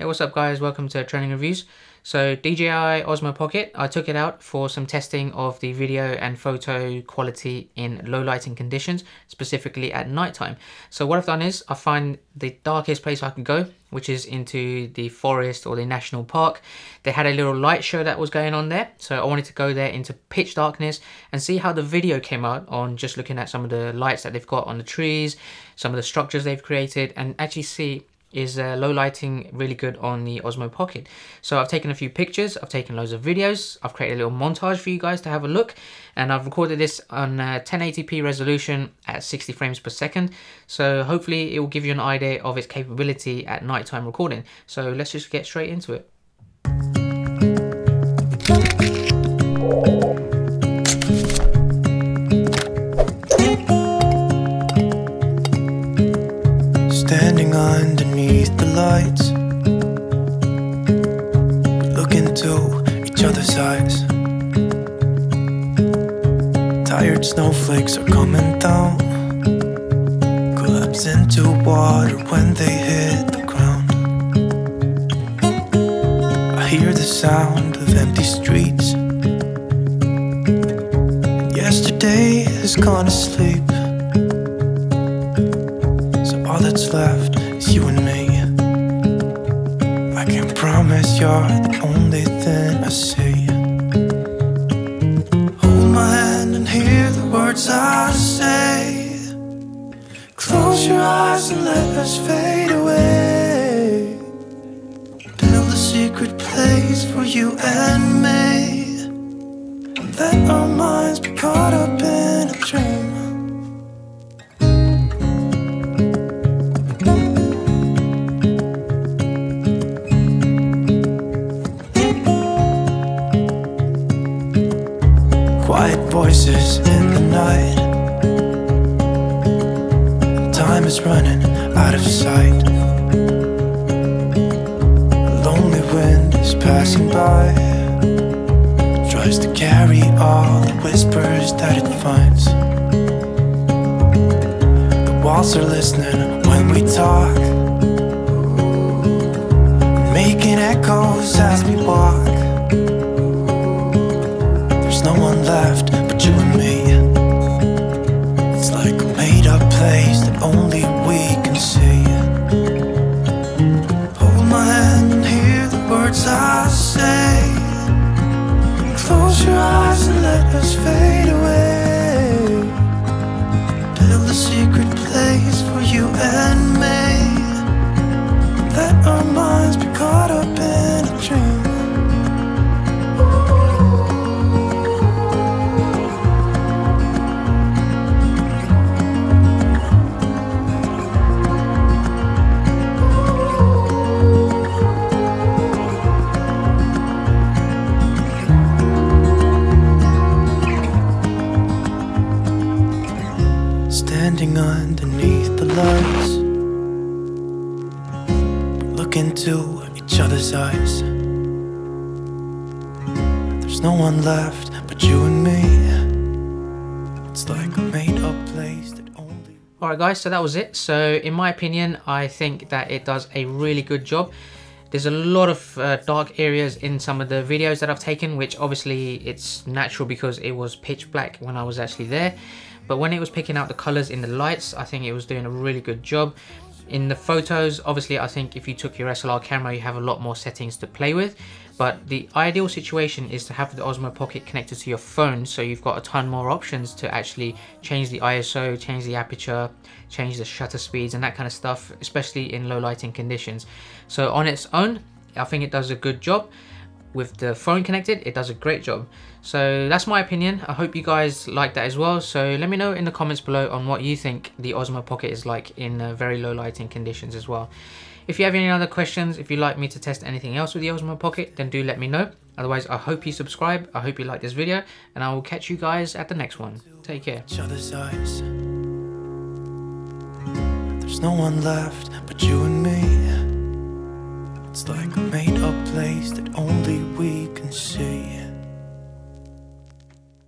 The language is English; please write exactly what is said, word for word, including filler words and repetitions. Yeah, what's up guys, welcome to Trending Reviews. So D J I Osmo Pocket, I took it out for some testing of the video and photo quality in low lighting conditions, specifically at nighttime. So what I've done is I find the darkest place I can go, which is into the forest or the national park. They had a little light show that was going on there, so I wanted to go there into pitch darkness and see how the video came out on just looking at some of the lights that they've got on the trees, some of the structures they've created, and actually see is uh, low lighting really good on the Osmo Pocket. So I've taken a few pictures, I've taken loads of videos, I've created a little montage for you guys to have a look, and I've recorded this on uh, ten eighty p resolution at sixty frames per second. So hopefully it will give you an idea of its capability at nighttime recording. So let's just get straight into it. Standing underneath the lights, look into each other's eyes. Tired snowflakes are coming down, collapse into water when they hit the ground. I hear the sound of empty streets, and yesterday has gone to sleep. All that's left is you and me. I can promise you're the only thing I see. Hold my hand and hear the words I say. Close your eyes and let us fade away. Build a secret place for you and me, and let our minds be caught up in a dream. Quiet voices in the night, time is running out of sight. A lonely wind is passing by, tries to carry all the whispers that it finds. The walls are listening when we talk, making echoes as we walk. There's no one left but you and me. It's like a made-up place that only we can see. Hold my hand and hear the words I say. Close your eyes and let us fade away. Build a secret place for you and me. Let our minds be caught up in a dream. Standing underneath the lights, look into each other's eyes. There's no one left but you and me. It's like a made-up place that only... Alright guys, so that was it. So in my opinion, I think that it does a really good job. There's a lot of uh, dark areas in some of the videos that I've taken, which obviously it's natural because it was pitch black when I was actually there. But when it was picking out the colors in the lights, I think it was doing a really good job. In the photos, obviously, I think if you took your S L R camera, you have a lot more settings to play with. But the ideal situation is to have the Osmo Pocket connected to your phone, so you've got a ton more options to actually change the I S O, change the aperture, change the shutter speeds and that kind of stuff, especially in low lighting conditions. So on its own, I think it does a good job. With the phone connected, it does a great job. So that's my opinion. I hope you guys like that as well. So let me know in the comments below on what you think the Osmo Pocket is like in uh, very low lighting conditions as well. If you have any other questions, if you'd like me to test anything else with the Osmo Pocket, then do let me know. Otherwise, I hope you subscribe, I hope you like this video, and I will catch you guys at the next one. Take care. There's no one left but you and me. It's like a made-up place that only we can see.